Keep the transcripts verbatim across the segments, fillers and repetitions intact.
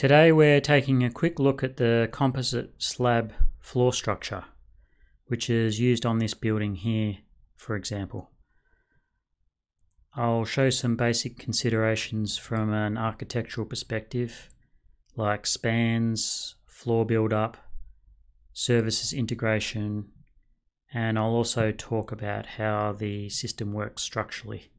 Today we're taking a quick look at the composite slab floor structure, which is used on this building here, for example. I'll show some basic considerations from an architectural perspective, like spans, floor build-up, services integration, and I'll also talk about how the system works structurally.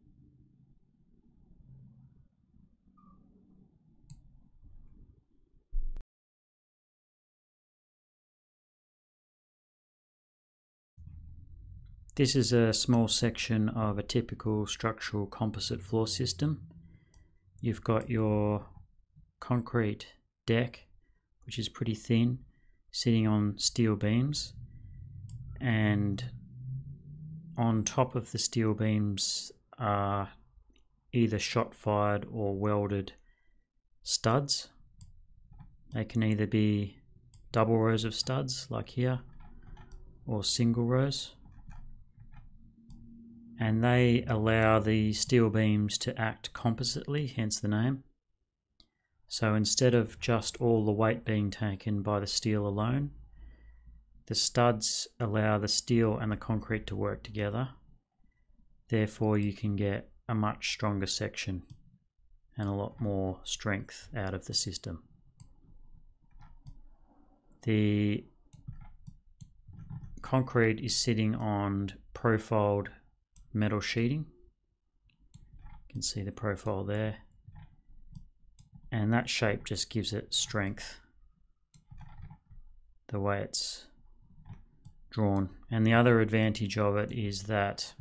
This is a small section of a typical structural composite floor system. You've got your concrete deck, which is pretty thin, sitting on steel beams, and on top of the steel beams are either shot-fired or welded studs. They can either be double rows of studs, like here, or single rows. And they allow the steel beams to act compositely, hence the name. So instead of just all the weight being taken by the steel alone, the studs allow the steel and the concrete to work together. Therefore, you can get a much stronger section and a lot more strength out of the system. The concrete is sitting on profiled metal sheeting. You can see the profile there, and that shape just gives it strength the way it's drawn. And the other advantage of it is that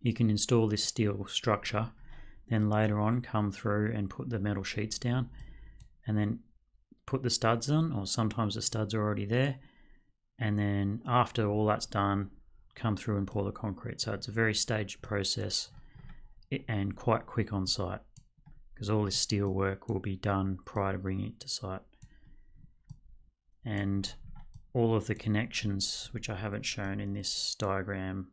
you can install this steel structure, then later on come through and put the metal sheets down and then put the studs on, or sometimes the studs are already there, and then after all that's done, come through and pour the concrete. So it's a very staged process and quite quick on site, because all this steel work will be done prior to bringing it to site. And all of the connections, which I haven't shown in this diagram,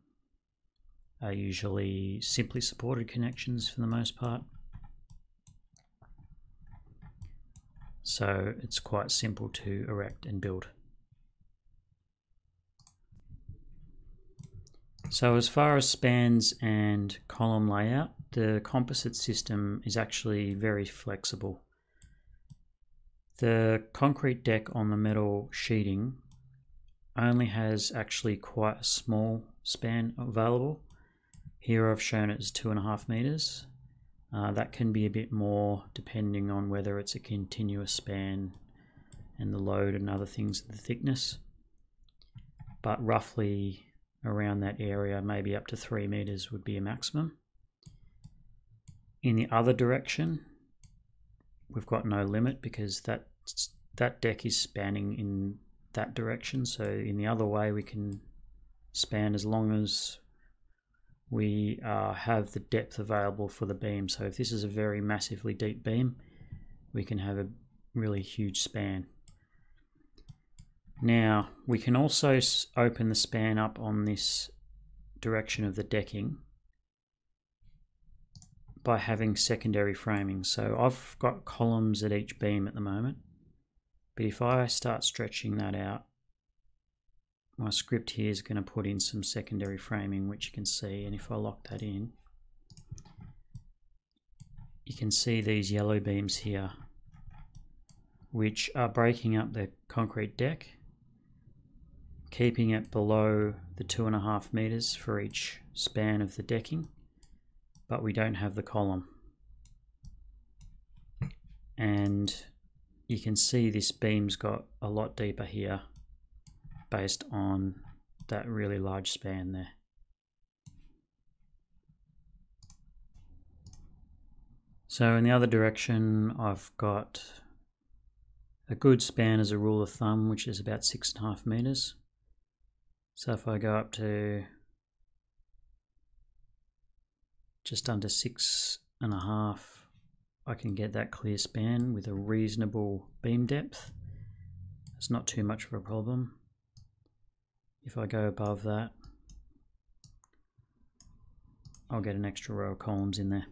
are usually simply supported connections for the most part. So it's quite simple to erect and build. So as far as spans and column layout, the composite system is actually very flexible. The concrete deck on the metal sheeting only has actually quite a small span available. Here I've shown it as two and a half meters. Uh, that can be a bit more depending on whether it's a continuous span and the load and other things of the thickness, but roughly around that area, maybe up to three meters would be a maximum. In the other direction, we've got no limit, because that that deck is spanning in that direction. So in the other way, we can span as long as we uh, have the depth available for the beam. So if this is a very massively deep beam, we can have a really huge span. Now, we can also open the span up on this direction of the decking by having secondary framing. So I've got columns at each beam at the moment, but if I start stretching that out, my script here is going to put in some secondary framing, which you can see, and if I lock that in, you can see these yellow beams here, which are breaking up the concrete deck, keeping it below the two and a half meters for each span of the decking, but we don't have the column. And you can see this beam's got a lot deeper here based on that really large span there. So in the other direction, I've got a good span as a rule of thumb, which is about six and a half meters. So if I go up to just under six and a half, I can get that clear span with a reasonable beam depth. It's not too much of a problem. If I go above that, I'll get an extra row of columns in there.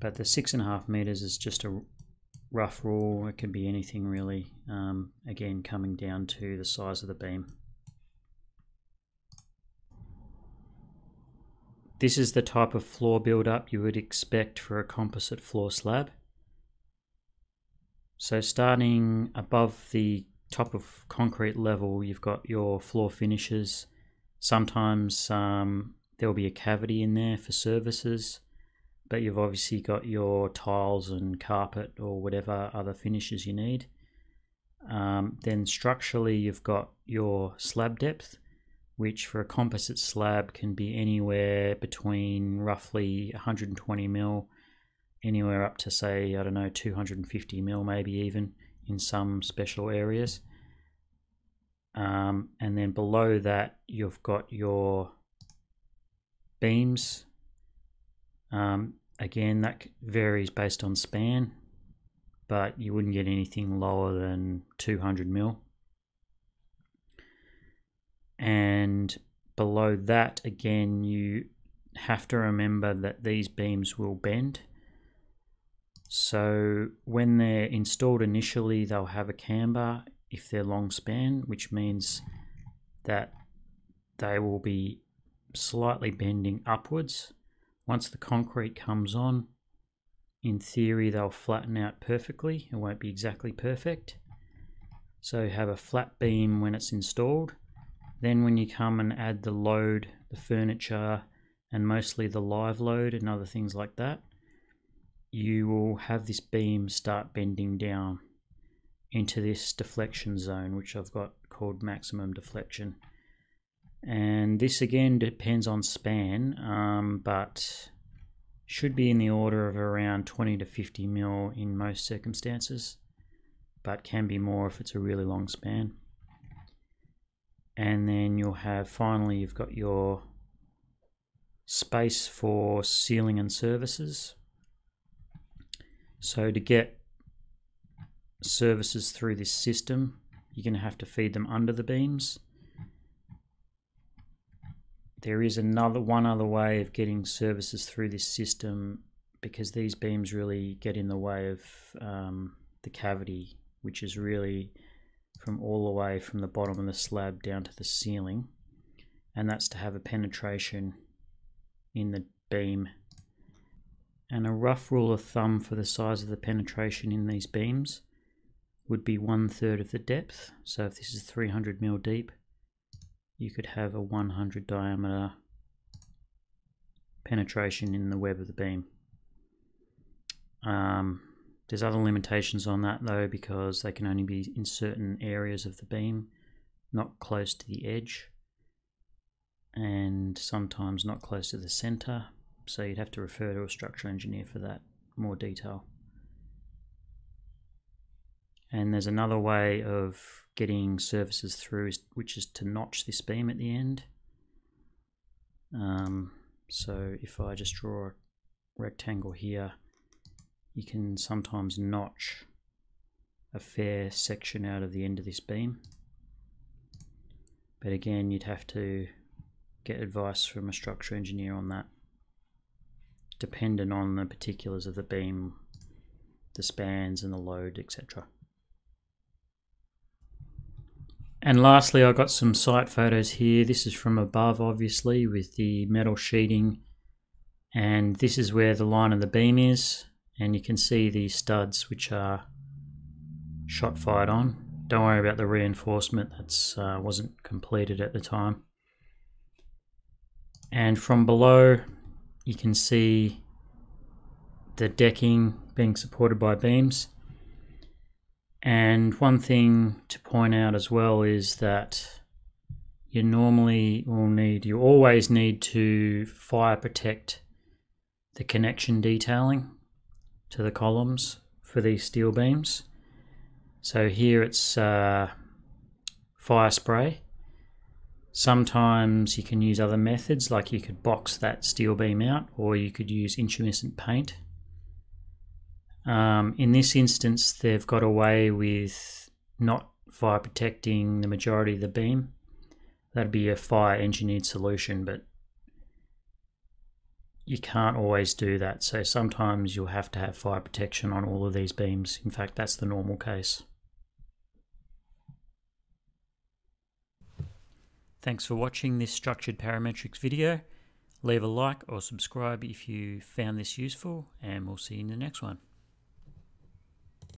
but the six and a half meters is just a rough rule. It can be anything really, um, again coming down to the size of the beam. This is the type of floor build-up you would expect for a composite floor slab. So starting above the top of concrete level, you've got your floor finishes. Sometimes um, there'll be a cavity in there for services, but you've obviously got your tiles and carpet or whatever other finishes you need. Um, then structurally, you've got your slab depth, which for a composite slab can be anywhere between roughly one hundred twenty mil, anywhere up to say, I don't know, two hundred fifty mil maybe even in some special areas. Um, and then below that, you've got your beams. Um, again, that varies based on span, but you wouldn't get anything lower than two hundred mil. And below that, again, you have to remember that these beams will bend. So when they're installed initially, they'll have a camber if they're long span, which means that they will be slightly bending upwards. Once the concrete comes on, in theory, they'll flatten out perfectly. It won't be exactly perfect. So have a flat beam when it's installed. Then when you come and add the load, the furniture, and mostly the live load and other things like that, you will have this beam start bending down into this deflection zone, which I've got called maximum deflection. And this again depends on span, um, but should be in the order of around twenty to fifty mil in most circumstances, but can be more if it's a really long span. And then you'll have, finally, you've got your space for ceiling and services. So to get services through this system, you're going to have to feed them under the beams. There is another one other way of getting services through this system, because these beams really get in the way of um, the cavity, which is really from all the way from the bottom of the slab down to the ceiling, and that's to have a penetration in the beam. And a rough rule of thumb for the size of the penetration in these beams would be one third of the depth. So if this is three hundred mil deep, you could have a one hundred diameter penetration in the web of the beam. Um, There's other limitations on that though, because they can only be in certain areas of the beam, not close to the edge, and sometimes not close to the center. So you'd have to refer to a structural engineer for that more detail. And there's another way of getting surfaces through, which is to notch this beam at the end. Um, so if I just draw a rectangle here, you can sometimes notch a fair section out of the end of this beam. But again, you'd have to get advice from a structural engineer on that, dependent on the particulars of the beam, the spans and the load, et cetera. And lastly, I've got some site photos here. This is from above, obviously, with the metal sheeting. And this is where the line of the beam is. And you can see these studs, which are shot fired on. Don't worry about the reinforcement, that's uh, wasn't completed at the time. And from below, you can see the decking being supported by beams. And one thing to point out as well is that you normally will need, you always need to fire protect the connection detailing to the columns for these steel beams. So here it's uh, fire spray. Sometimes you can use other methods, like you could box that steel beam out, or you could use intumescent paint. Um, in this instance, they've got away with not fire protecting the majority of the beam. That'd be a fire engineered solution, but you can't always do that. So sometimes you'll have to have fire protection on all of these beams. In fact, that's the normal case. Thanks for watching this Structured Parametrics video. Leave a like or subscribe if you found this useful, and we'll see you in the next one.